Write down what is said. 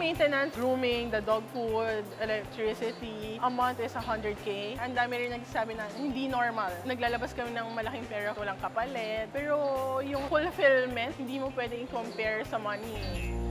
maintenance, grooming, the dog food, electricity, a month is 100K. Ang dami rin nagsasabi na hindi normal. Naglalabas kami ng malaking pera, walang kapalit. Pero yung fulfillment, hindi mo pwede i-compare sa money.